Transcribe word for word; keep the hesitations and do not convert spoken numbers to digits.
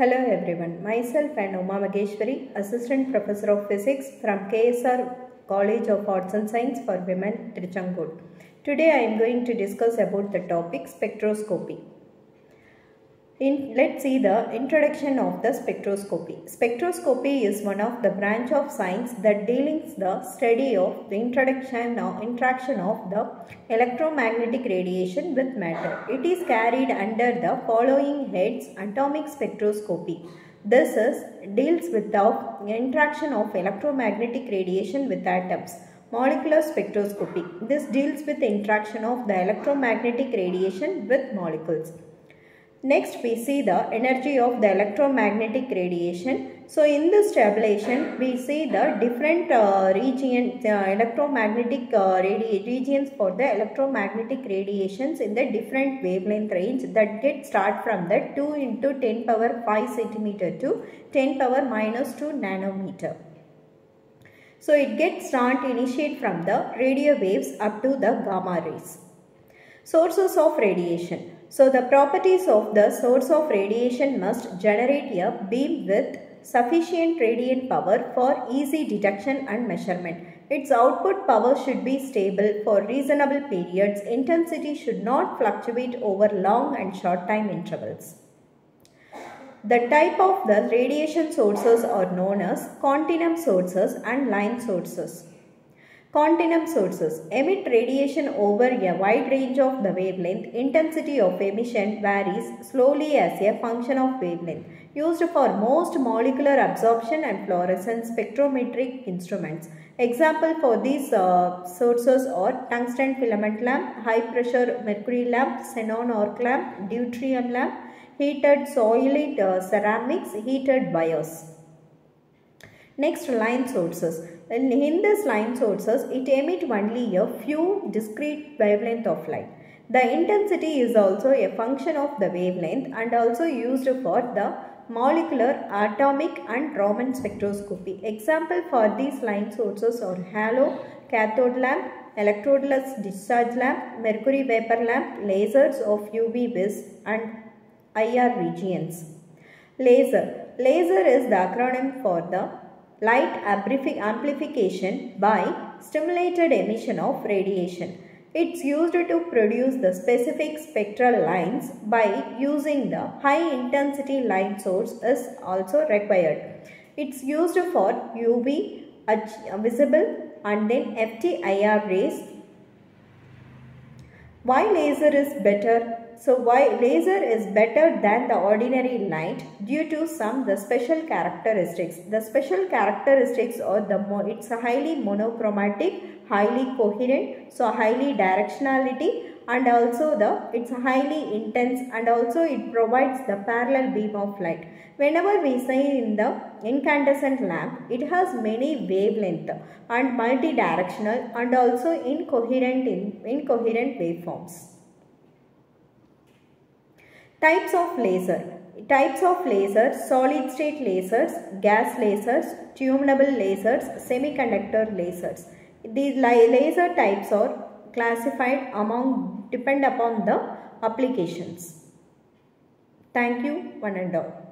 Hello everyone, myself and Umamaheswari, Assistant Professor of Physics from K S R College of Arts and Science for Women, Tiruchengode. Today I am going to discuss about the topic spectroscopy. In, let's see the introduction of the spectroscopy. Spectroscopy is one of the branch of science that deals the study of the introduction or interaction of the electromagnetic radiation with matter. It is carried under the following heads: atomic spectroscopy. This is deals with the interaction of electromagnetic radiation with atoms. Molecular spectroscopy. This deals with the interaction of the electromagnetic radiation with molecules. Next, we see the energy of the electromagnetic radiation. So, in this tabulation, we see the different uh, region, uh, electromagnetic uh, regions for the electromagnetic radiations in the different wavelength range that get start from the two into ten power five centimeter to ten power minus two nanometer. So, it gets start initiate from the radio waves up to the gamma rays. Sources of radiation. So, the properties of the source of radiation must generate a beam with sufficient radiant power for easy detection and measurement. Its output power should be stable for reasonable periods. Intensity should not fluctuate over long and short time intervals. The type of the radiation sources are known as continuum sources and line sources. Continuum sources emit radiation over a wide range of the wavelength. Intensity of emission varies slowly as a function of wavelength. Used for most molecular absorption and fluorescence spectrometric instruments. Example for these uh, sources are tungsten filament lamp, high pressure mercury lamp, xenon arc lamp, deuterium lamp, heated soiled uh, ceramics, heated wires. Next, line sources. And in this line sources, it emit only a few discrete wavelength of light. The intensity is also a function of the wavelength and also used for the molecular, atomic and Raman spectroscopy. Example for these line sources are halo, cathode lamp, electrodeless discharge lamp, mercury vapor lamp, lasers of U V Vis and I R regions. Laser. Laser is the acronym for the light amplification by stimulated emission of radiation. It's used to produce the specific spectral lines by using the high intensity line source is also required. It's used for U V, visible and then F T I R rays. Why laser is better? So, why laser is better than the ordinary light due to some the special characteristics. The special characteristics are the mo it's a highly monochromatic, highly coherent, so highly directionality, and also the it's a highly intense, and also it provides the parallel beam of light. Whenever we say in the incandescent lamp, it has many wavelength and multidirectional and also incoherent in incoherent waveforms. Types of laser. Types of lasers: solid state lasers, gas lasers, tunable lasers, semiconductor lasers. These laser types are classified among depend upon the applications. Thank you, one and all.